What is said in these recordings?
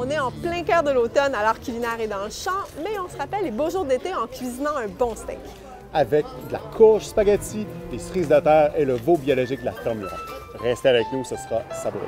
On est en plein cœur de l'automne, alors culinaire est dans le champ, mais on se rappelle les beaux jours d'été en cuisinant un bon steak. Avec de la courge spaghetti, des cerises de terre et le veau biologique de la Ferme Luron. Restez avec nous, ce sera savoureux.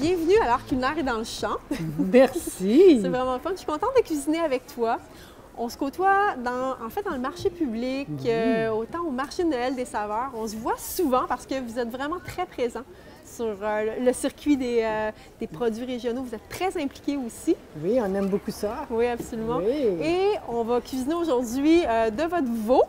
Bienvenue à l'art culinaire et dans le champ. Merci! C'est vraiment fun. Je suis contente de cuisiner avec toi. On se côtoie en fait dans le marché public, autant au marché de Noël des saveurs. On se voit souvent parce que vous êtes vraiment très présents sur le circuit des produits régionaux. Vous êtes très impliqués aussi. Oui, on aime beaucoup ça. Oui, absolument. Oui. Et on va cuisiner aujourd'hui de votre veau.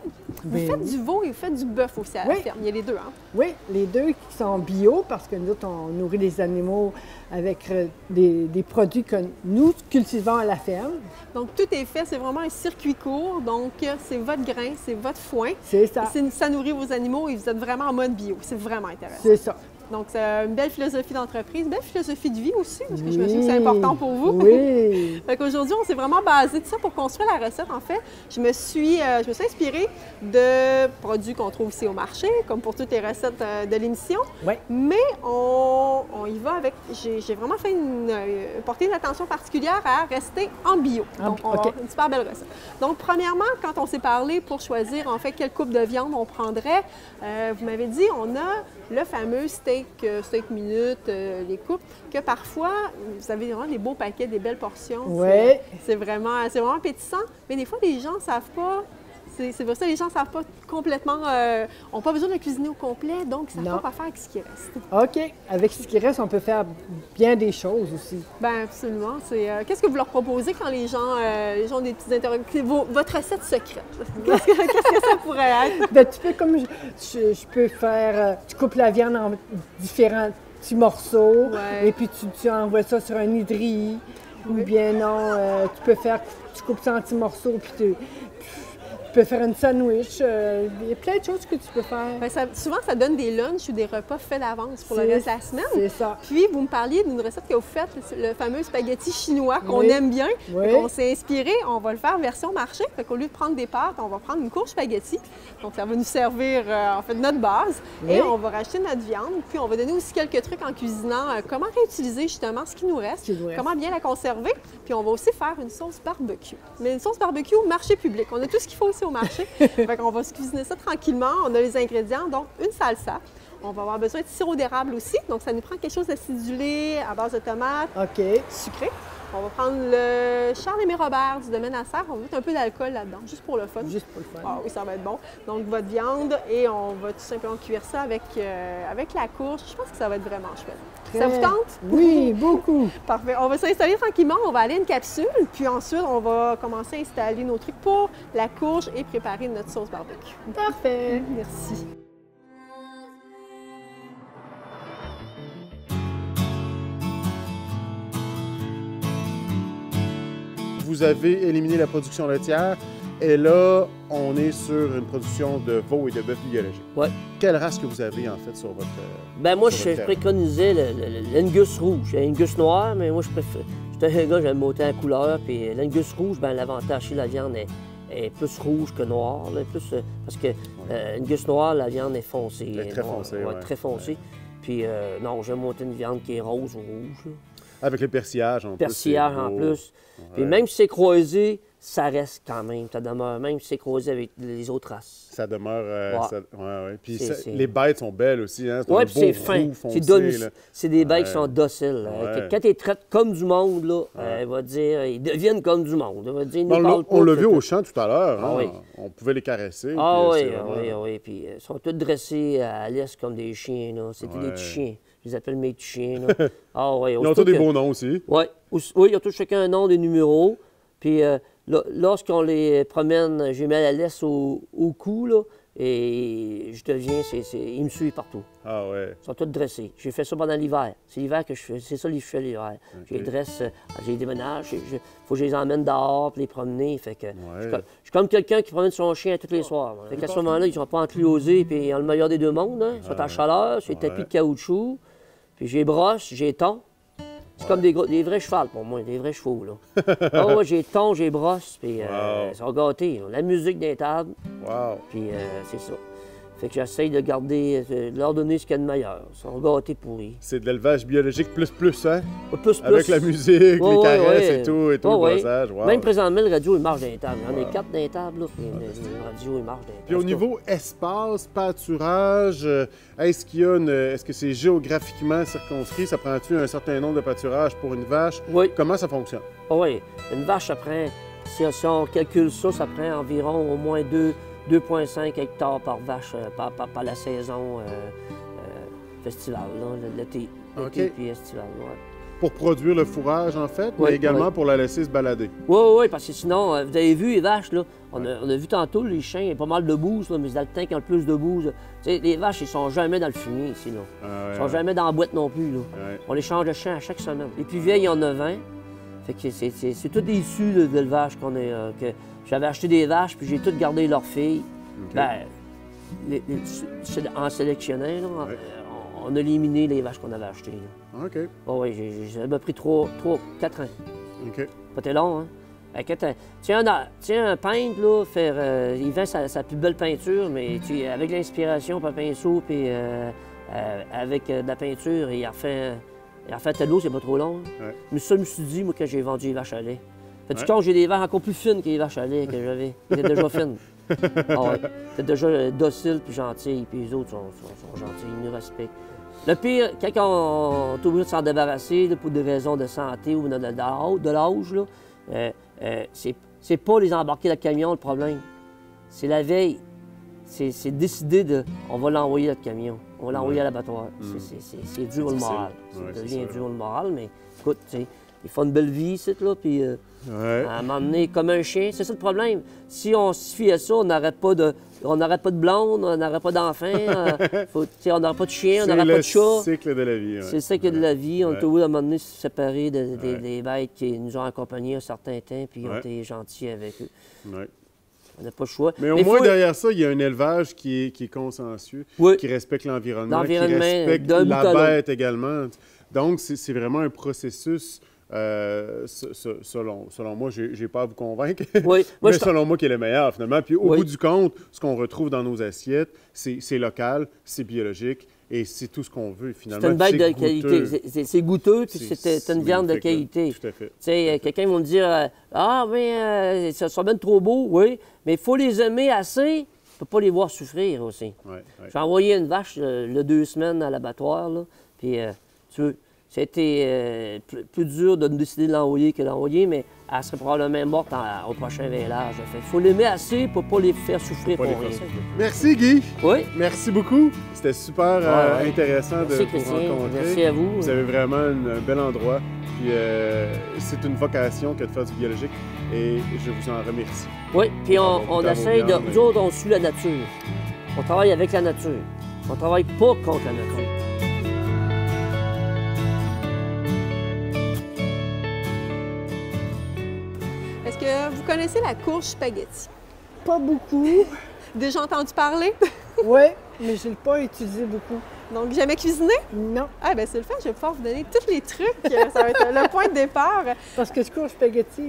Bien. Vous faites du veau et vous faites du bœuf aussi à la ferme. Il y a les deux, hein? Oui, les deux qui sont bio parce que nous autres, on nourrit les animaux avec des produits que nous cultivons à la ferme. Donc, tout est fait. C'est vraiment un circuit court. Donc, c'est votre grain, c'est votre foin. C'est ça. Ça nourrit vos animaux et vous êtes vraiment en mode bio. C'est vraiment intéressant. C'est ça. Donc, c'est une belle philosophie d'entreprise, belle philosophie de vie aussi, parce que je me suis dit que c'est important pour vous. Oui! Fait qu'aujourd'hui, on s'est vraiment basé de ça pour construire la recette. En fait, je me suis inspirée de produits qu'on trouve ici au marché, comme pour toutes les recettes de l'émission. Oui. Mais on y va avec... J'ai vraiment fait porté une attention particulière à rester en bio. Donc, une super belle recette. Donc, premièrement, quand on s'est parlé pour choisir, en fait, quelle coupe de viande on prendrait, vous m'avez dit, on a le fameux steak minute, les coupes, que parfois, vous avez vraiment des beaux paquets, des belles portions. Oui. C'est vraiment appétissant, mais des fois, les gens ne savent pas. C'est pour ça que les gens ne savent pas complètement, n'ont pas besoin de cuisiner au complet, donc ils ne savent pas faire avec ce qui reste. OK. Avec ce qui reste, on peut faire bien des choses aussi. Bien, absolument. Qu'est-ce que vous leur proposez quand les gens ont des petits interrogations? Votre recette secrète, qu'est-ce que ça pourrait être? Bien, tu peux, comme je peux faire, tu coupes la viande en différents petits morceaux, et puis tu envoies ça sur un hydrie, ou bien non, tu peux faire, tu coupes ça en petits morceaux, puis tu peux faire une sandwich, il y a plein de choses que tu peux faire. Bien, souvent, ça donne des lunchs ou des repas faits d'avance pour le reste de la semaine. C'est ça. Puis, vous me parliez d'une recette que vous faites, le fameux spaghetti chinois qu'on aime bien. Oui. On s'est inspiré, on va le faire version marché. Fait qu'au lieu de prendre des pâtes, on va prendre une courge spaghetti. Donc, ça va nous servir, en fait, notre base. Oui. Et on va racheter notre viande. Puis, on va donner aussi quelques trucs en cuisinant. Comment réutiliser, justement, ce qui nous reste. Comment bien la conserver. Puis, on va aussi faire une sauce barbecue. Mais une sauce barbecue au marché public. On a tout ce qu'il faut au marché. Fait on va se cuisiner ça tranquillement. On a les ingrédients, donc une salsa. On va avoir besoin de sirop d'érable aussi. Donc, ça nous prend quelque chose d'acidulé à base de tomates, sucré. On va prendre le Charles-Aimé Robert du Domaine Acer. On va mettre un peu d'alcool là-dedans, juste pour le fun. Juste pour le fun. Ah oui, ça va être bon. Donc, votre viande et on va tout simplement cuire ça avec la courge. Je pense que ça va être vraiment chouette. Ça vous tente? Oui, beaucoup! Parfait. On va s'installer tranquillement. On va aller à une capsule. Puis ensuite, on va commencer à installer nos trucs pour la courge et préparer notre sauce barbecue. Parfait! Merci! Vous avez éliminé la production laitière et là, on est sur une production de veau et de bœuf biologique. Oui. Quelle race que vous avez, en fait, sur votre ben moi, je préconisais l'Angus rouge. L'Angus noir, mais moi, je préfère... J'étais un gars, j'aime autant la couleur. Puis l'Angus rouge, ben l'avantage, c'est la viande est plus rouge que noire. Parce que l'Angus noir, la viande est foncée. Elle est très foncée, très foncée. Puis non, j'aime monter une viande qui est rose ou rouge. Là. Avec le persillage en plus. Persillage en plus. Puis même si c'est croisé, ça reste quand même. Ça demeure, même si c'est croisé avec les autres races. Ça demeure. Puis les bêtes sont belles aussi. Hein? Oui, puis c'est fin. C'est des bêtes qui sont dociles. Quand ils traitent comme du monde, là, elle va dire, ils deviennent comme du monde. Elle va dire, on l'a vu au champ tout à l'heure. Ah, hein? On pouvait les caresser. Ah puis, oui. Puis ils sont tous dressés à l'est comme des chiens. C'est tous des petits chiens. Je les appelle mes petits chiens. Là. Ah, ouais, ils ont tous des beaux noms aussi. Oui, ils ont tous chacun un nom, des numéros. Puis lorsqu'on les promène, je les mets à la laisse au cou, là, Et je te viens, ils me suivent partout. Ah ouais. Ils sont tous dressés. J'ai fait ça pendant l'hiver. C'est l'hiver que je fais. C'est ça que je fais l'hiver. Okay. Je les dresse, je les déménage. Il faut que je les emmène dehors pour les promener. Fait que ouais. je suis comme quelqu'un qui promène son chien tous les soirs. Fait qu'à ce moment-là, ils ne sont pas enclosés, puis en le meilleur des deux mondes. Hein. Ils sont en chaleur, sur les tapis de caoutchouc. Puis j'ai brosse, j'ai ton. C'est comme des vrais chevals pour moi, des vrais chevaux, là. Oh, ouais, j'ai ton, j'ai brosse, puis ils sont gâtés. La musique des tables, puis c'est ça. Fait que j'essaye de garder, de leur donner ce qu'il y a de meilleur. Ils sont gâtés pourris. C'est de l'élevage biologique plus, hein? Plus. Avec la musique, les caresses et tout, le brassage. Wow. Même présentement, le radio, il marche dans les tables. J'en ai quatre dans les tables, là, puis le radio, il marche dans les tables. Puis au niveau espace, pâturage, est-ce qu'il y a une... Est-ce que c'est géographiquement circonscrit? Ça prend-tu un certain nombre de pâturages pour une vache? Oui. Comment ça fonctionne? Oui. Une vache, ça prend... Si on calcule ça, ça prend environ au moins 2,5 hectares par vache par la saison festival, l'été puis estival. Ouais. Pour produire le fourrage, en fait, mais également pour la laisser se balader. Oui, parce que sinon, vous avez vu les vaches, là, on a vu tantôt les chiens, il y a pas mal de bouse, là, mais c'est dans le temps qu'ils ont le plus de bouse. Les vaches, ils sont jamais dans le fumier ici. Là. Ils sont jamais dans la boîte non plus. Là. On les change de champ à chaque semaine. Les plus vieilles, il y en a 20. C'est tout issu de l'élevage qu'on est. J'avais acheté des vaches, puis j'ai toutes gardé leurs filles. Okay. Bien, en sélectionnant, là, on a éliminé les vaches qu'on avait achetées. Là. OK. Oh, oui, j'ai pris 4 ans. OK. Pas très long, hein? À 4 ans. Tiens, un peintre, là, il vend sa plus belle peinture, mais avec l'inspiration, pas pinceau, puis avec de la peinture, il a refait. En fait, l'eau, c'est pas trop long. Hein. Ouais. Mais ça, je me suis dit, moi, quand j'ai vendu les vaches à lait. Fait-tu compte, j'ai des vaches encore plus fines que les vaches à lait que j'avais. Elles étaient déjà fines. Ah ouais. Elles étaient déjà dociles puis gentilles. Puis les autres sont gentilles, ils nous respectent. Le pire, quand on est obligé de s'en débarrasser là, pour des raisons de santé ou de l'âge, c'est pas les embarquer dans le camion, le problème. C'est la veille. C'est décidé de... On va l'envoyer dans le camion. On va l'envoyer à l'abattoir. C'est dur le moral. Ça devient dur le moral, mais écoute, ils font une belle vie ici, là, puis à m'emmener comme un chien. C'est ça le problème. Si on se fie à ça, on n'aurait pas de blonde, on n'aurait pas d'enfant, on n'aurait pas de chien, on n'aurait pas de chat. C'est le cycle de la vie. C'est le cycle de la vie. On est obligé à un moment donné se séparer des bêtes qui nous ont accompagnés un certain temps, puis on était gentils avec eux. On n'a pas le choix. Mais au moins, derrière ça, il y a un élevage qui est consciencieux, qui respecte l'environnement, qui respecte la bête également. Donc, c'est vraiment un processus, selon moi, j'ai pas à vous convaincre, mais selon moi, qui est le meilleur, finalement. Puis au bout du compte, ce qu'on retrouve dans nos assiettes, c'est local, c'est biologique. Et c'est tout ce qu'on veut, finalement. C'est une bête de qualité. C'est goûteux, puis c'est une viande de qualité. Tout à fait. Tu sais, quelqu'un va me dire « Ah, mais ça sera bien trop beau, oui, mais il faut les aimer assez, tu peux pas les voir souffrir aussi. Ouais, » J'ai envoyé une vache, le 2 semaines, à l'abattoir, là, puis c'était plus dur de décider de l'envoyer que d'envoyer, mais elle serait probablement morte au prochain vélage. Il faut l'aimer assez pour ne pas les faire souffrir pour rien. Merci, Guy. Oui. Merci beaucoup. C'était super intéressant de vous rencontrer. Merci à vous. Vous avez vraiment un bel endroit. Puis c'est une vocation que de faire du biologique et je vous en remercie. Oui, puis on essaye de... Nous autres, on suit la nature. On travaille avec la nature. On travaille pas contre la nature. Vous connaissez la courge spaghetti? Pas beaucoup. Déjà entendu parler? Oui, mais je ne l'ai pas étudié beaucoup. Donc, jamais cuisiné? Non. Ah, bien, c'est le fait. Je vais pouvoir vous donner tous les trucs. Ça va être le point de départ. Parce que courge spaghetti,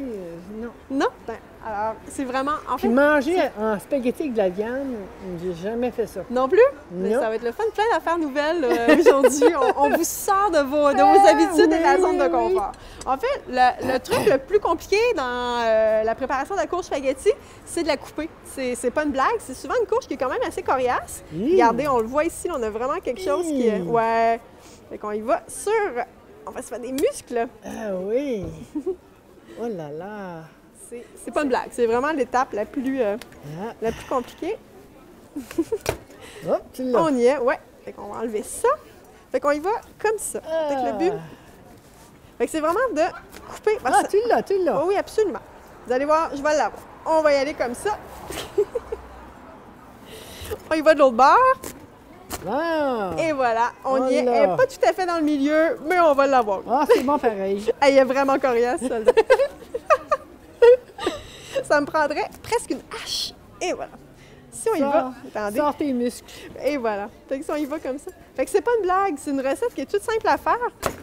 non. Non? Bien, alors, c'est vraiment... En fait, puis manger en spaghetti avec de la viande, j'ai jamais fait ça. Non plus? Non. Mais ça va être le fun. Plein d'affaires nouvelles aujourd'hui. On vous sort de vos habitudes et de la zone de confort. En fait, le truc le plus compliqué dans la préparation de la courge spaghetti, c'est de la couper. C'est pas une blague. C'est souvent une courge qui est quand même assez coriace. Regardez, on le voit ici. On a vraiment quelque chose qui est... Ouais. Fait qu'on y va sur... On va se faire des muscles. Ah oui! Oh là là! C'est pas une blague. C'est vraiment l'étape la plus compliquée. Oh, tu l'as. On y est, ouais. Fait qu'on va enlever ça. Fait qu'on y va comme ça. Fait que le but... Fait que c'est vraiment de couper... Ah, tu l'as! Oh, oui, absolument. Vous allez voir, je vais l'avoir. On va y aller comme ça. On y va de l'autre bord. Ah, et voilà, on y est. Elle n'est pas tout à fait dans le milieu, mais on va l'avoir. Ah, c'est bon pareil. Elle est vraiment coriace, celle-là. Ça me prendrait presque une hache. Et voilà. Si on y va, attendez. Sors tes muscles. Et voilà. Fait que si on y va comme ça. Fait que c'est pas une blague, c'est une recette qui est toute simple à faire,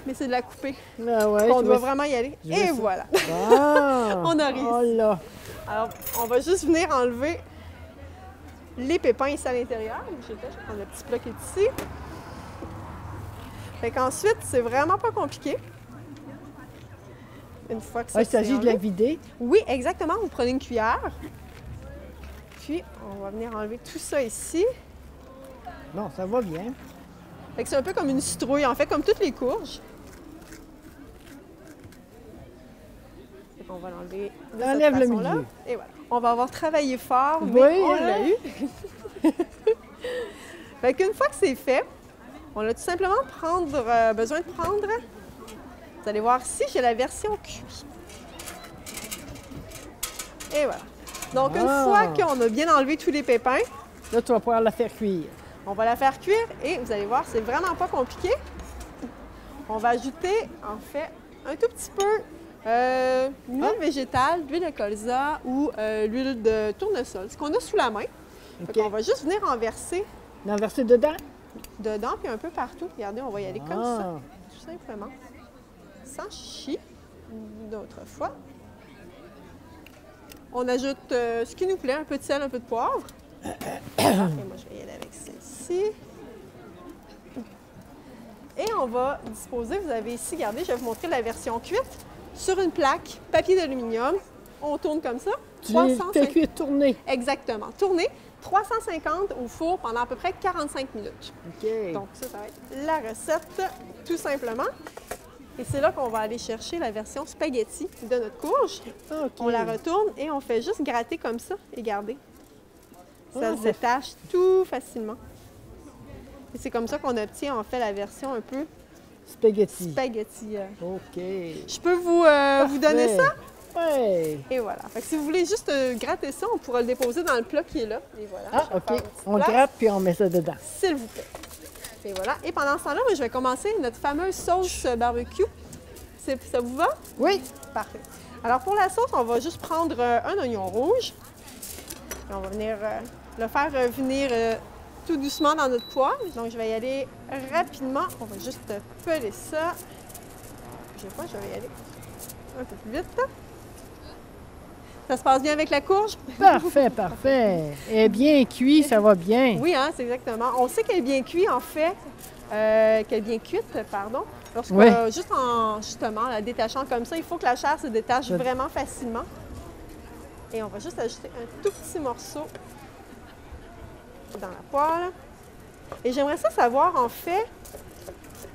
mais c'est de la couper. Ah ouais, on doit vraiment y aller. Et voilà. Ah, on a réussi. Oh là. Alors, on va juste venir enlever les pépins ici à l'intérieur. Je vais prendre le petit bloc qui est ici. Fait qu'ensuite, c'est vraiment pas compliqué. Une fois que ça il s'agit de la vider. Oui, exactement. Vous prenez une cuillère. Puis, on va venir enlever tout ça ici. Non, ça va bien. Fait que c'est un peu comme une citrouille, en fait, comme toutes les courges. On va l'enlever de cette façon-là. Et voilà. On va avoir travaillé fort, mais oui, on l'a eu. Fait qu'une fois que c'est fait, on a tout simplement besoin de prendre... Vous allez voir si j'ai la version cuite. Et voilà. Donc, une fois qu'on a bien enlevé tous les pépins... Là, tu vas pouvoir la faire cuire. On va la faire cuire et vous allez voir, c'est vraiment pas compliqué. On va ajouter, en fait, un tout petit peu l'huile végétale, l'huile de colza ou l'huile de tournesol, ce qu'on a sous la main. Okay. On va juste venir en verser. En verser dedans? Dedans, puis un peu partout. Regardez, on va y aller comme ça, tout simplement. Sans chichi, d'autres fois. On ajoute ce qui nous plaît, un peu de sel, un peu de poivre. Et moi, je vais y aller avec celle-ci. Et on va disposer, vous avez ici, regardez, je vais vous montrer la version cuite. Sur une plaque, papier d'aluminium, on tourne comme ça. Tu fais cuire tourner. Exactement. Tourner 350 au four pendant à peu près 45 minutes. OK. Donc ça, ça va être la recette, tout simplement. Et c'est là qu'on va aller chercher la version spaghetti de notre courge. Okay. On la retourne et on fait juste gratter comme ça et garder. Ça s'attache tout facilement. Et c'est comme ça qu'on obtient en fait la version un peu... Spaghetti. Spaghetti. OK. Je peux vous donner ça? Oui. Et voilà. Fait que si vous voulez juste gratter ça, on pourra le déposer dans le plat qui est là. Et voilà. Ah, OK. On gratte puis on met ça dedans. S'il vous plaît. Et voilà. Et pendant ce temps-là, je vais commencer notre fameuse sauce barbecue. Ça vous va? Oui. Parfait. Alors, pour la sauce, on va juste prendre un oignon rouge. Et on va venir le faire venir tout doucement dans notre poêle. Donc, je vais y aller rapidement. On va juste peler ça. Je vais y aller un peu plus vite. Ça se passe bien avec la courge? Parfait, parfait. Elle est bien cuite, ça va bien. Oui, hein, c'est exactement. On sait qu'elle est bien cuite, en fait, qu'elle est bien cuite, pardon. Lorsqu'on juste en, justement, la détachant comme ça, il faut que la chair se détache vraiment facilement. Et on va juste ajouter un tout petit morceau dans la poêle. Et j'aimerais ça savoir, en fait,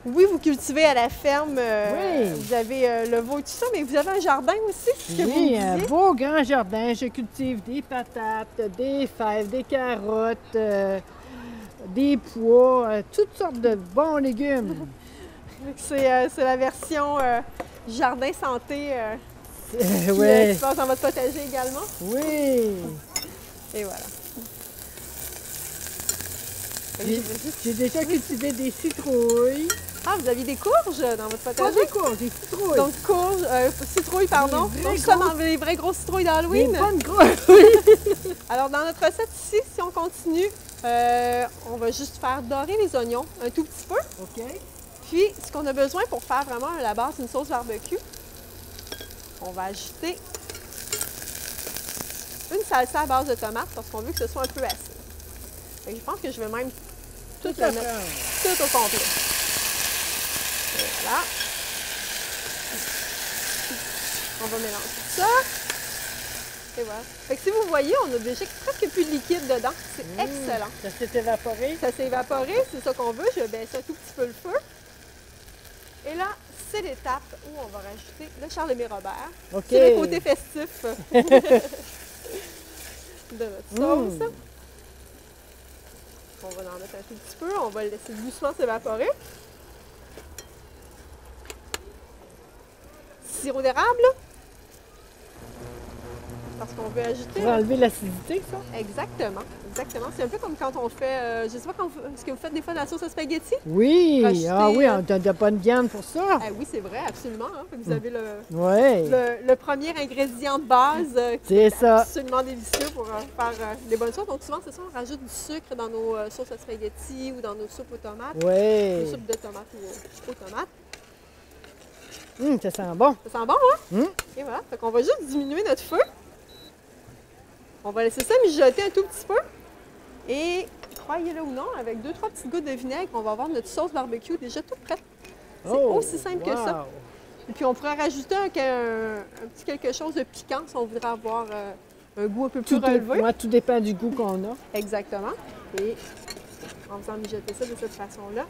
oui, vous cultivez à la ferme, vous avez le veau et tout ça, mais vous avez un jardin aussi, ce que vous me disiez? Un beau grand jardin. Je cultive des patates, des fèves, des carottes, des pois, toutes sortes de bons légumes. C'est la version jardin santé qui se passe dans votre potager également? Oui! Et voilà. J'ai déjà cultivé des citrouilles. Ah, vous aviez des courges dans votre potager? Pas des courges, des citrouilles. Donc, courges, citrouilles, pardon. Donc, ça, les vraies grosses citrouilles d'Halloween. Des bonnes grosses. Alors, dans notre recette ici, si on continue, on va juste faire dorer les oignons un tout petit peu. OK. Puis, ce qu'on a besoin pour faire vraiment à la base une sauce barbecue, on va ajouter une salsa à base de tomates parce qu'on veut que ce soit un peu acide. Je pense que je vais même tout le mettre tout au complet. Voilà. On va mélanger ça. Et voilà. Fait que si vous voyez, on a déjà presque plus de liquide dedans. C'est excellent. Ça s'est évaporé. Ça s'est évaporé, c'est ça qu'on veut. Je baisse un tout petit peu le feu. Et là, c'est l'étape où on va rajouter le Charles-Aimé Robert. Okay. C'est le côté festif de notre sauce. On va en mettre un tout petit peu, on va le laisser doucement s'évaporer. Sirop d'érable, parce qu'on peut ajouter. Pour enlever l'acidité, ça? Exactement, exactement. C'est un peu comme quand on fait, je ne sais pas, est-ce que vous faites des fois de la sauce à spaghetti? Oui, rajouter, ah oui, on a de la bonne viande pour ça. Ah oui, c'est vrai, absolument. Hein. Vous avez le premier ingrédient de base qui est absolument délicieux pour faire des bonnes sauces. Donc souvent, c'est ça, on rajoute du sucre dans nos sauces à spaghetti ou dans nos soupes aux tomates, nos soupes de tomates ou aux tomates. Ça sent bon. Ça sent bon, hein? Et voilà. Fait qu'on va juste diminuer notre feu. On va laisser ça mijoter un tout petit peu. Et croyez-le ou non, avec 2-3 petites gouttes de vinaigre, on va avoir notre sauce barbecue déjà toute prête. C'est aussi simple que ça. Et puis on pourrait rajouter un petit quelque chose de piquant si on voudrait avoir un goût un peu plus relevé. Tout dépend du goût qu'on a. Exactement. Et en faisant mijoter ça de cette façon-là,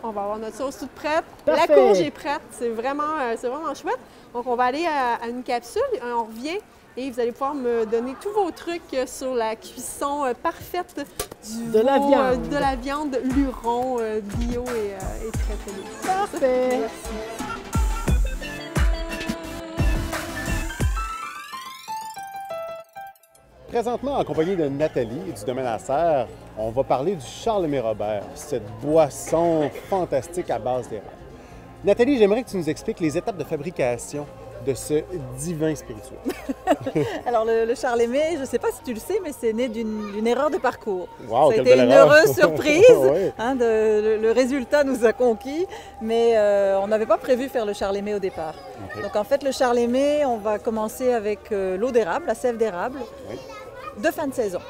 on va avoir notre sauce toute prête. Parfait. La courge est prête. C'est vraiment chouette. Donc, on va aller à une capsule. On revient et vous allez pouvoir me donner tous vos trucs sur la cuisson parfaite de la viande Luron bio et très, très bien. Parfait. Merci. Présentement, en compagnie de Nathalie du Domaine Acer, on va parler du Charles-Aimé Robert, cette boisson fantastique à base d'érable. Nathalie, j'aimerais que tu nous expliques les étapes de fabrication de ce divin spirituel. Alors, le Charles-Aimé, je ne sais pas si tu le sais, mais c'est né d'une erreur de parcours. Wow, ça a été une heureuse surprise. Le résultat nous a conquis, mais on n'avait pas prévu faire le Charles-Aimé au départ. Okay. Donc, en fait, le Charles-Aimé, on va commencer avec l'eau d'érable, la sève d'érable, de fin de saison.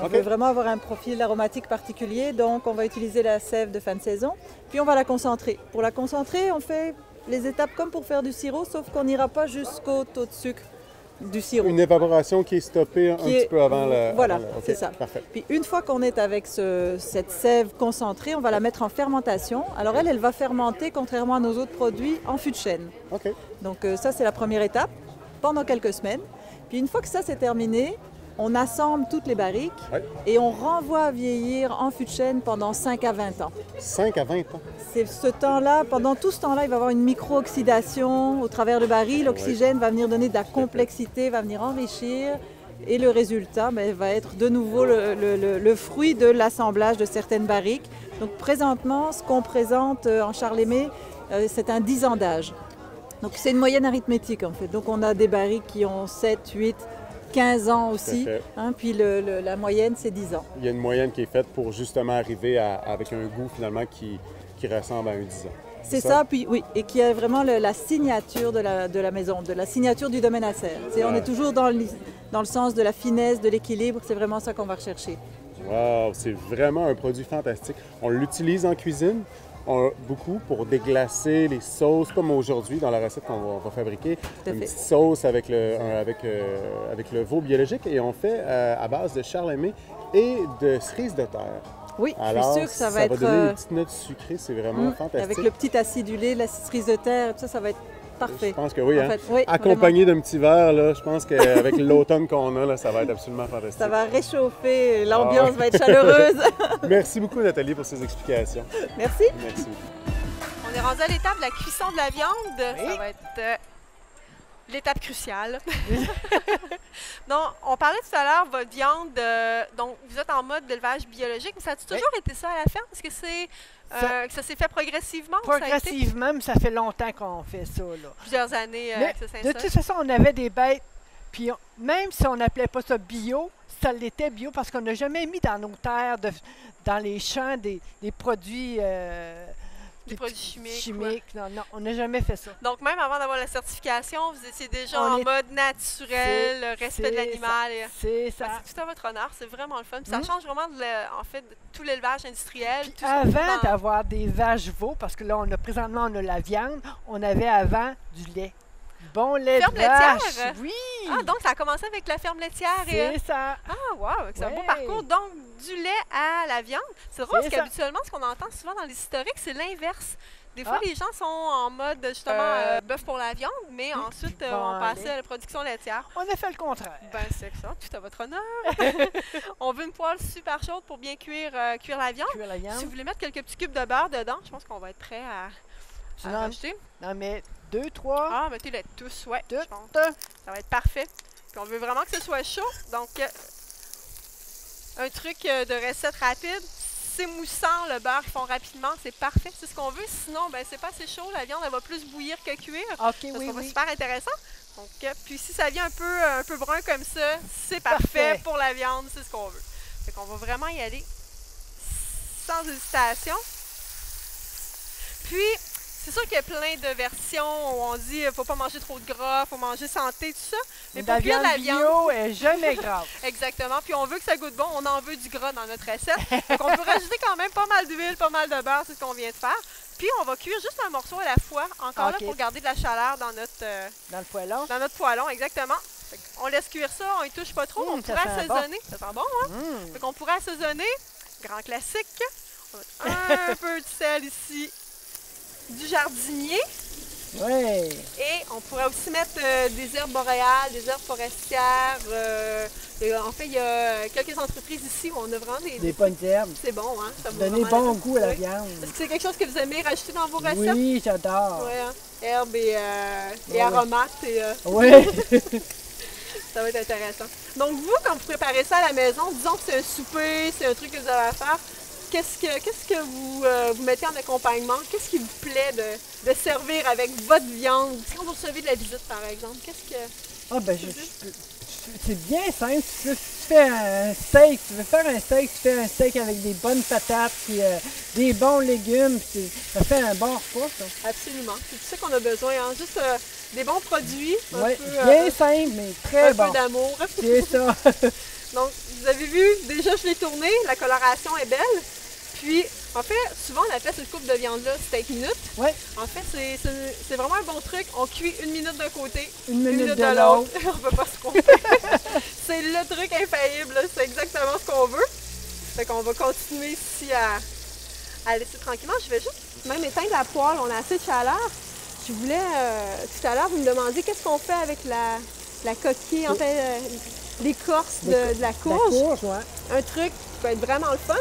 On veut vraiment avoir un profil aromatique particulier, donc on va utiliser la sève de fin de saison, puis on va la concentrer. Pour la concentrer, on fait les étapes comme pour faire du sirop, sauf qu'on n'ira pas jusqu'au taux de sucre du sirop. Une évaporation qui est stoppée un petit peu avant la... Voilà, c'est ça. Parfait. Puis une fois qu'on est avec cette sève concentrée, on va la mettre en fermentation. Alors elle va fermenter, contrairement à nos autres produits, en fût de chêne. Donc ça, c'est la première étape, pendant quelques semaines. Puis une fois que ça, c'est terminé, on assemble toutes les barriques et on renvoie à vieillir en fût de chêne pendant 5 à 20 ans. 5 à 20 ans? C'est ce temps-là, pendant tout ce temps-là, il va y avoir une micro-oxydation au travers le baril. L'oxygène va venir donner de la complexité, va venir enrichir. Et le résultat va être de nouveau le fruit de l'assemblage de certaines barriques. Donc présentement, ce qu'on présente en Charles-Aimé, c'est un 10 ans d'âge. Donc c'est une moyenne arithmétique en fait. Donc on a des barriques qui ont 7, 8... 15 ans aussi, hein, puis la moyenne, c'est 10 ans. Il y a une moyenne qui est faite pour justement arriver avec un goût finalement qui ressemble à un 10 ans. C'est ça, puis oui, et qui est vraiment la signature de la maison, de la signature du Domaine Acer. On est toujours dans le sens de la finesse, de l'équilibre, c'est vraiment ça qu'on va rechercher. Wow, c'est vraiment un produit fantastique. On l'utilise en cuisine beaucoup pour déglacer les sauces, comme aujourd'hui dans la recette qu'on va fabriquer, une petite sauce avec le veau biologique, et on fait à base de Charles-Aimé et de cerises de terre. Oui, alors, je suis sûre que ça va donner une petite note sucrée, c'est vraiment fantastique. Avec le petit acidulé, la cerise de terre, ça va être parfait. Je pense que oui, accompagné d'un petit verre, là, je pense qu'avec l'automne qu'on a, là, ça va être absolument fantastique. Ça va réchauffer, l'ambiance va être chaleureuse. Merci beaucoup, Nathalie, pour ces explications. Merci. Merci. On est rendu à l'étape de la cuisson de la viande. Ça va être l'étape cruciale. Donc, on parlait tout à l'heure, votre viande, donc vous êtes en mode d'élevage biologique, mais ça a toujours été ça à la ferme? Est-ce que ça s'est fait progressivement? Progressivement, mais ça fait longtemps qu'on fait ça. Là. Plusieurs années que ça s'installe. De toute façon, on avait des bêtes, puis même si on n'appelait pas ça bio, ça l'était bio parce qu'on n'a jamais mis dans nos terres, dans les champs, des produits... des produits chimiques non, on n'a jamais fait ça. Donc, même avant d'avoir la certification, vous étiez déjà en mode naturel, respect de l'animal. C'est ça. C'est tout à votre honneur, c'est vraiment le fun. Puis ça change vraiment, de tout l'élevage industriel. Puis tout avant d'avoir des vaches veaux, parce que là, présentement, on a la viande, on avait avant du lait. Bon lait de vache, oui! Ah, donc ça a commencé avec la ferme laitière. C'est ça! Ah, wow! C'est un beau parcours. Donc, du lait à la viande. C'est drôle parce qu'habituellement, ce qu'on entend souvent dans les historiques, c'est l'inverse. Des fois, les gens sont en mode, justement, bœuf pour la viande, mais ensuite, on passait à la production laitière. On a fait le contraire. Ben, c'est excellent, tout à votre honneur. On veut une poêle super chaude pour bien cuire la viande. Si vous voulez mettre quelques petits cubes de beurre dedans, je pense qu'on va être prêt à rajouter. Non, mais... 2, 3. Ah, mettez-les tous, je pense. Ça va être parfait. Puis on veut vraiment que ce soit chaud. Donc, un truc de recette rapide, c'est moussant, le beurre, ils font rapidement, c'est parfait, c'est ce qu'on veut. Sinon, ben c'est pas assez chaud, la viande, elle va plus bouillir que cuire. OK, oui, oui. C'est super intéressant. Donc, puis si ça vient un peu brun comme ça, c'est parfait pour la viande, c'est ce qu'on veut. Fait qu'on va vraiment y aller sans hésitation. Puis, c'est sûr qu'il y a plein de versions où on dit faut pas manger trop de gras, faut manger santé, tout ça. Mais pour cuire la viande bio est jamais grave. Exactement. Puis on veut que ça goûte bon, on en veut du gras dans notre recette. Donc on peut rajouter quand même pas mal d'huile, pas mal de beurre, c'est ce qu'on vient de faire. Puis on va cuire juste un morceau à la fois, encore là pour garder de la chaleur dans notre poêlon. Dans notre poêlon, exactement. On laisse cuire ça, on y touche pas trop, on pourrait assaisonner. Bon. Ça sent bon, hein? Fait qu'on pourrait assaisonner. Grand classique. On met un peu de sel ici. Du jardinier. Oui. Et on pourrait aussi mettre des herbes boréales, des herbes forestières. En fait, il y a quelques entreprises ici où on a vraiment des bonnes herbes. C'est bon, hein? Ça vous donne bon goût à la viande. Est-ce que c'est quelque chose que vous aimez rajouter dans vos recettes? Oui, j'adore. Ouais, hein? Herbes et aromates. Et, oui. Ça va être intéressant. Donc vous, quand vous préparez ça à la maison, disons que c'est un souper, c'est un truc que vous avez à faire. Qu'est-ce que vous mettez en accompagnement? Qu'est-ce qui vous plaît de servir avec votre viande? Quand vous recevez de la visite, par exemple, qu'est-ce que... Ah, ben, c'est bien simple. Tu veux faire un steak avec des bonnes patates, puis des bons légumes, puis ça fait un bon repas, ça. Absolument. C'est tout ça qu'on a besoin, hein? Juste des bons produits. Oui, bien simple, mais très bon. Un peu d'amour. C'est ça. Donc, vous avez vu, déjà, je l'ai tourné, la coloration est belle. Puis, en fait, souvent, on appelle cette coupe de viande-là steak minute. Oui. En fait, c'est vraiment un bon truc. On cuit 1 minute d'un côté, 1 minute de l'autre. On peut pas se tromper. C'est le truc infaillible. C'est exactement ce qu'on veut. Fait qu'on va continuer ici à laisser tranquillement. Je vais juste même éteindre la poêle. On a assez de chaleur. Je voulais, tout à l'heure, vous me demandiez qu'est-ce qu'on fait avec la coquille. En fait, l'écorce de la courge. La courge, ouais. Un truc qui peut être vraiment le fun.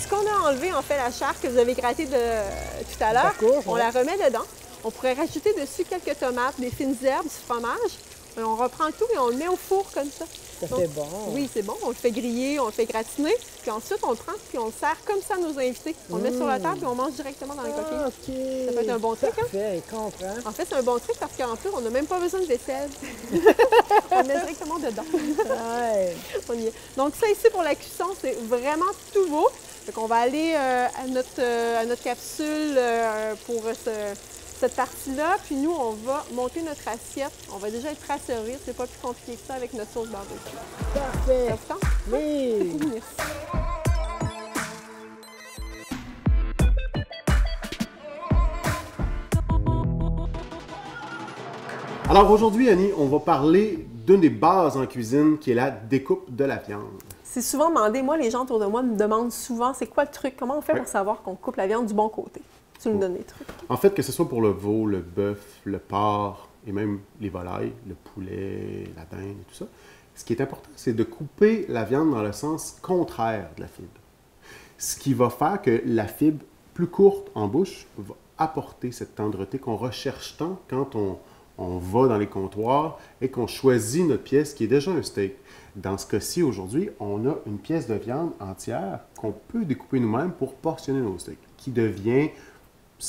Ce qu'on a enlevé, en fait, la chair que vous avez grattée tout à l'heure, on la remet dedans. On pourrait rajouter dessus quelques tomates, des fines herbes, du fromage. Et on reprend le tout et on le met au four comme ça. Ça fait bon. Oui, c'est bon. On le fait griller, on le fait gratiner. Puis ensuite, on le prend puis on le sert comme ça à nos invités. On le met sur la table et on mange directement dans les coquilles. Ça peut être un bon truc. Parfait, hein? En fait, c'est un bon truc parce qu'en plus, on n'a même pas besoin de vaisselle. On met directement dedans. Ouais. On y est. Donc ça ici, pour la cuisson, c'est vraiment tout beau. Donc on va aller à notre capsule pour cette partie-là. Puis nous, on va monter notre assiette. On va déjà être à servir. C'est pas plus compliqué que ça avec notre sauce barbecue. Parfait! Oui! Merci. Alors aujourd'hui, Annie, on va parler d'une des bases en cuisine qui est la découpe de la viande. C'est souvent demandé, moi, les gens autour de moi me demandent souvent c'est quoi le truc, comment on fait pour savoir qu'on coupe la viande du bon côté? Tu nous donnes des trucs. En fait, que ce soit pour le veau, le bœuf, le porc et même les volailles, le poulet, la dinde et tout ça, ce qui est important, c'est de couper la viande dans le sens contraire de la fibre. Ce qui va faire que la fibre plus courte en bouche va apporter cette tendreté qu'on recherche tant quand on va dans les comptoirs et qu'on choisit notre pièce qui est déjà un steak. Dans ce cas-ci, aujourd'hui, on a une pièce de viande entière qu'on peut découper nous-mêmes pour portionner nos steaks, qui devient,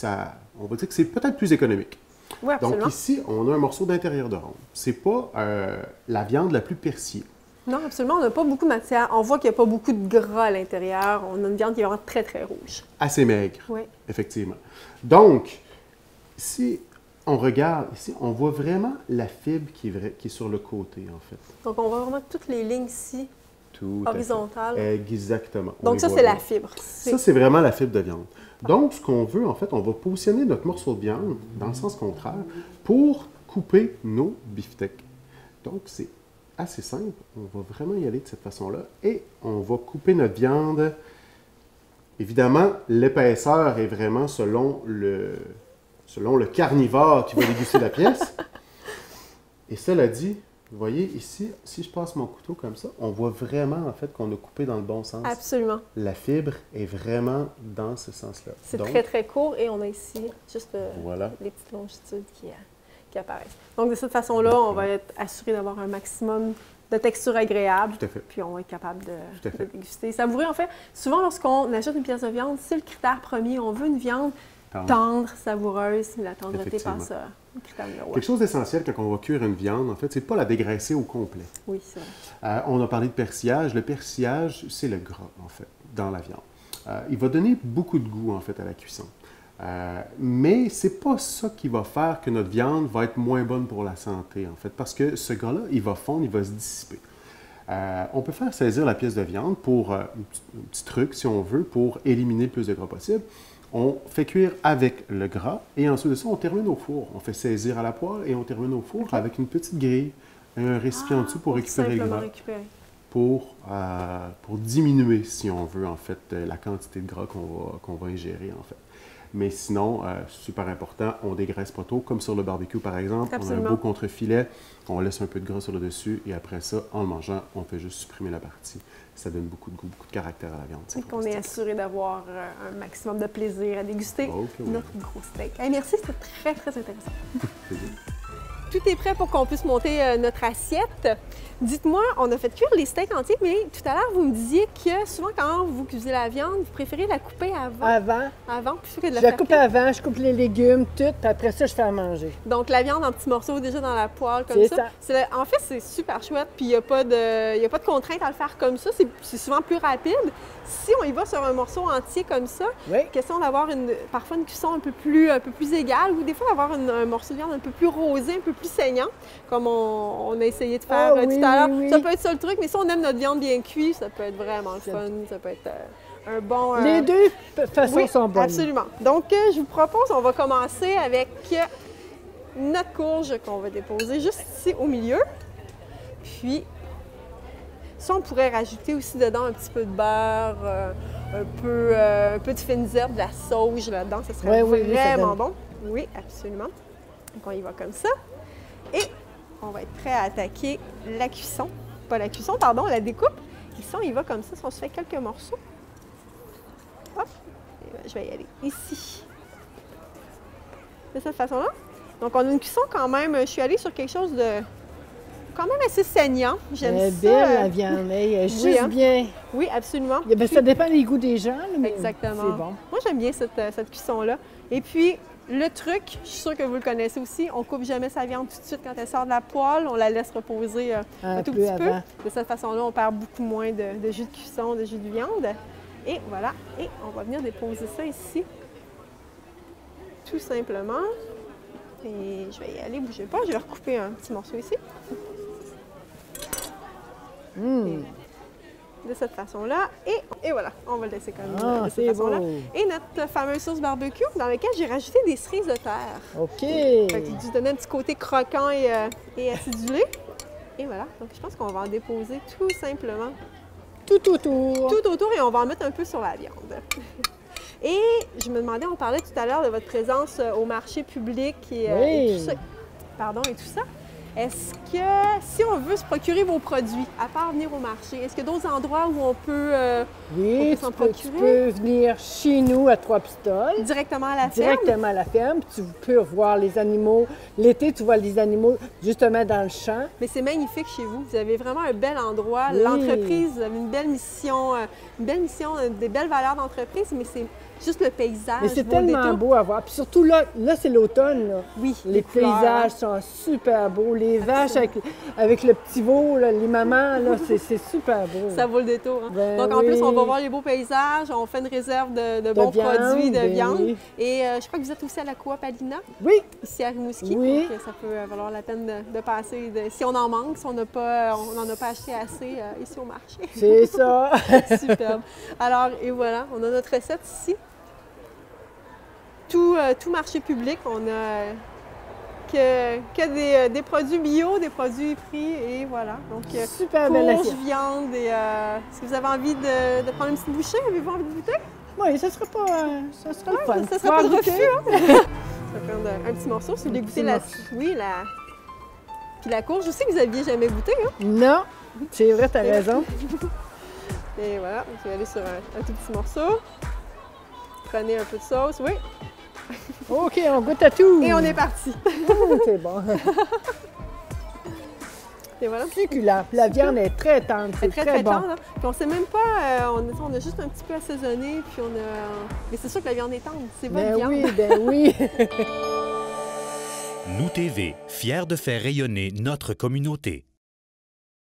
on va dire que c'est peut-être plus économique. Oui, absolument. Donc ici, on a un morceau d'intérieur de ronde. C'est pas la viande la plus persillée. Non, absolument, on n'a pas beaucoup de matière. On voit qu'il n'y a pas beaucoup de gras à l'intérieur. On a une viande qui est vraiment très, très rouge. Assez maigre, oui. Effectivement. Donc, si... on regarde ici, on voit vraiment la fibre qui est sur le côté, en fait. Donc, on voit vraiment toutes les lignes ici, horizontales. Exactement. Donc, ça, c'est la fibre. Ça, c'est vraiment la fibre de viande. Donc, ce qu'on veut, en fait, on va positionner notre morceau de viande dans le sens contraire pour couper nos beefsteaks. Donc, c'est assez simple. On va vraiment y aller de cette façon-là et on va couper notre viande. Évidemment, l'épaisseur est vraiment selon le carnivore qui va déguster la pièce. Et cela dit, vous voyez ici, si je passe mon couteau comme ça, on voit vraiment en fait qu'on a coupé dans le bon sens. Absolument. La fibre est vraiment dans ce sens-là. C'est très, très court et on a ici juste les petites longitudes qui, qui apparaissent. Donc, de cette façon-là, on va être assuré d'avoir un maximum de texture agréable. Tout à fait. Puis on va être capable de déguster. Savourer, en fait, souvent, lorsqu'on achète une pièce de viande, c'est le critère premier. On veut une viande tendre, savoureuse, la tendreté passe au critère numéro 1. Quelque chose d'essentiel quand on va cuire une viande, en fait, c'est de ne pas la dégraisser au complet. Oui, c'est vrai. On a parlé de persillage. Le persillage, c'est le gras, en fait, dans la viande. Il va donner beaucoup de goût, en fait, à la cuisson. Mais ce n'est pas ça qui va faire que notre viande va être moins bonne pour la santé, en fait, parce que ce gras-là, il va fondre, il va se dissiper. On peut faire saisir la pièce de viande pour un petit truc, si on veut, pour éliminer le plus de gras possible. On fait cuire avec le gras et ensuite de ça, on termine au four. On fait saisir à la poêle et on termine au four avec une petite grille et un récipient en dessous pour récupérer le gras. Pour diminuer, si on veut, en fait, la quantité de gras qu'on va ingérer, en fait. Mais sinon, super important, on dégraisse pas trop, comme sur le barbecue, par exemple. Absolument. On a un beau contre-filet, on laisse un peu de gras sur le dessus et après ça, en le mangeant, on fait juste supprimer la partie. Ça donne beaucoup de goût, beaucoup de caractère à la viande. Et qu'on est assuré d'avoir un maximum de plaisir à déguster notre gros steak. Hey, merci, c'était très, très intéressant. Tout est prêt pour qu'on puisse monter notre assiette. Dites-moi, on a fait cuire les steaks entiers, mais tout à l'heure, vous me disiez que souvent, quand vous cuisez la viande, vous préférez la couper avant. Avant, plutôt que de la faire cuire. Je la coupe avant, je coupe les légumes, tout, puis après ça, je fais à manger. Donc, la viande en petits morceaux, déjà dans la poêle, comme ça. En fait, c'est super chouette, puis il n'y a pas de contrainte à le faire comme ça. C'est souvent plus rapide. Si on y va sur un morceau entier comme ça, question d'avoir parfois une cuisson un peu plus égale, ou des fois d'avoir un morceau de viande un peu plus rosé, un peu plus saignant, comme on a essayé de faire tout à l'heure. Ça peut être ça le truc, mais si on aime notre viande bien cuite, ça peut être vraiment le fun, ça peut être un bon... Les deux façons sont bonnes. Absolument. Donc, je vous propose, on va commencer avec notre courge qu'on va déposer juste ici au milieu. Puis, ça, on pourrait rajouter aussi dedans un petit peu de beurre, un peu de fines herbes, de la sauge là-dedans, ça serait vraiment bon. Oui, absolument. Donc, on y va comme ça. Et on va être prêt à attaquer la cuisson. Pas la cuisson, pardon, la découpe. Et ça, on y va comme ça, si on se fait quelques morceaux. Hop! Et bien, je vais y aller ici. De cette façon-là. Donc, on a une cuisson quand même. Je suis allée sur quelque chose de quand même assez saignant. J'aime ça. C'est belle la viande, elle est juste bien. Oui, absolument. Bien, ça dépend des goûts des gens, mais exactement. C'est bon. Moi, j'aime bien cette cuisson-là. Et puis, le truc, je suis sûre que vous le connaissez aussi, on ne coupe jamais sa viande tout de suite quand elle sort de la poêle. On la laisse reposer un tout petit peu. De cette façon-là, on perd beaucoup moins de jus de cuisson, de jus de viande. Et voilà. Et on va venir déposer ça ici, tout simplement. Et je vais y aller, bougez pas. Je vais recouper un petit morceau ici. Mm. De cette façon-là. Et voilà, on va le laisser comme ça, de cette façon-là. Et notre fameuse sauce barbecue, dans laquelle j'ai rajouté des cerises de terre. OK! Je lui donnais un petit côté croquant et acidulé. Et voilà, donc je pense qu'on va en déposer tout simplement. Tout autour! Tout autour, et on va en mettre un peu sur la viande. Et je me demandais, on parlait tout à l'heure de votre présence au marché public et tout ça. Pardon, et tout ça. Est-ce que, si on veut se procurer vos produits, à part venir au marché, est-ce qu'il y a d'autres endroits où on peut s'en procurer? Tu peux venir chez nous à Trois-Pistoles. Directement à la ferme? Directement à la ferme. Tu peux voir les animaux. L'été, tu vois les animaux justement dans le champ. Mais c'est magnifique chez vous. Vous avez vraiment un bel endroit. Oui. L'entreprise, vous avez une belle mission, des belles valeurs d'entreprise, mais c'est... juste le paysage. Mais c'est tellement beau à voir. Puis surtout, là c'est l'automne. Oui. Les paysages sont super beaux. Les vaches avec le petit veau, là, les mamans, c'est super beau. Ça vaut le détour. Hein? Donc, en plus, on va voir les beaux paysages. On fait une réserve de bons produits, de viande. Et je crois que vous êtes aussi à la Coopalina. Oui. Ici à Rimouski. Oui. Donc, ça peut valoir la peine de passer. Si on en manque, si on n'en a pas acheté assez ici au marché. C'est ça. Superbe. Alors, et voilà, on a notre recette ici. Tout marché public, on a des produits bio, des produits pris, et voilà. Donc, super belle assiette. Viande, et si vous avez envie de prendre une petite bouchée, avez-vous envie de goûter? Oui, ça ne serait pas le fun. Ça ne serait pas de refus, hein? Je vais prendre un petit morceau, si vous voulez goûter la... Oui, puis la courge aussi, que vous n'aviez jamais goûté, hein? Non, c'est vrai, tu as raison. Et voilà, donc, je vais aller sur un tout petit morceau. Prenez un peu de sauce, OK, on goûte à tout! Et on est parti! C'est bon. Voilà. Succulent. La viande est très tendre. C'est très bon. Tendre. Hein? Puis on ne sait même pas, on a juste un petit peu assaisonné. Puis on a... Mais c'est sûr que la viande est tendre. C'est bonne viande. Oui, ben oui. Nous TV, fiers de faire rayonner notre communauté.